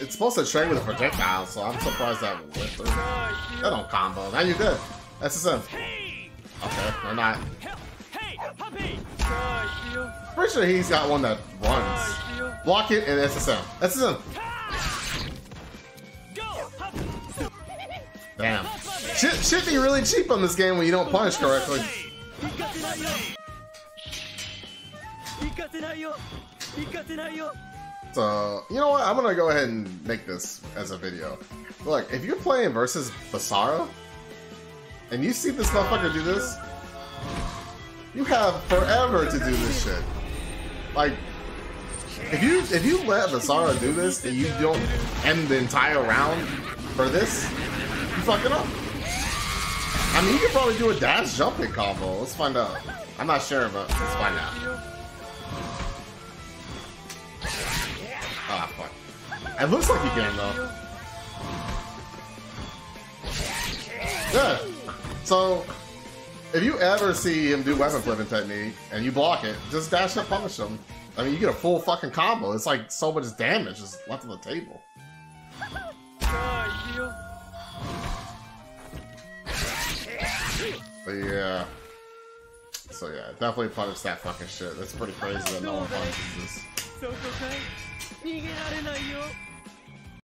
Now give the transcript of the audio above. It's supposed to trade with a projectile, so I'm surprised that went through. That don't combo. Now you're good. That's the same. Okay, we're not. Pretty sure he's got one that runs. Block it and SSM. SSM. Damn. Shit be really cheap on this game when you don't punish correctly. So, you know what? I'm gonna go ahead and make this as a video. Look, if you're playing versus Basara, and you see this motherfucker do this, you have forever to do this shit. Like, if you let Basara do this and you don't end the entire round for this, you fuck it up. I mean, you could probably do a dash jumping combo. Let's find out. I'm not sure, but let's find out. Ah, fuck. It looks like you can, though. Yeah. So, if you ever see him do weapon flipping technique and you block it, just dash up, punish him. I mean, you get a full fucking combo. It's like so much damage just left on the table. But yeah. So yeah, definitely punish that fucking shit. That's pretty crazy that no one punishes this.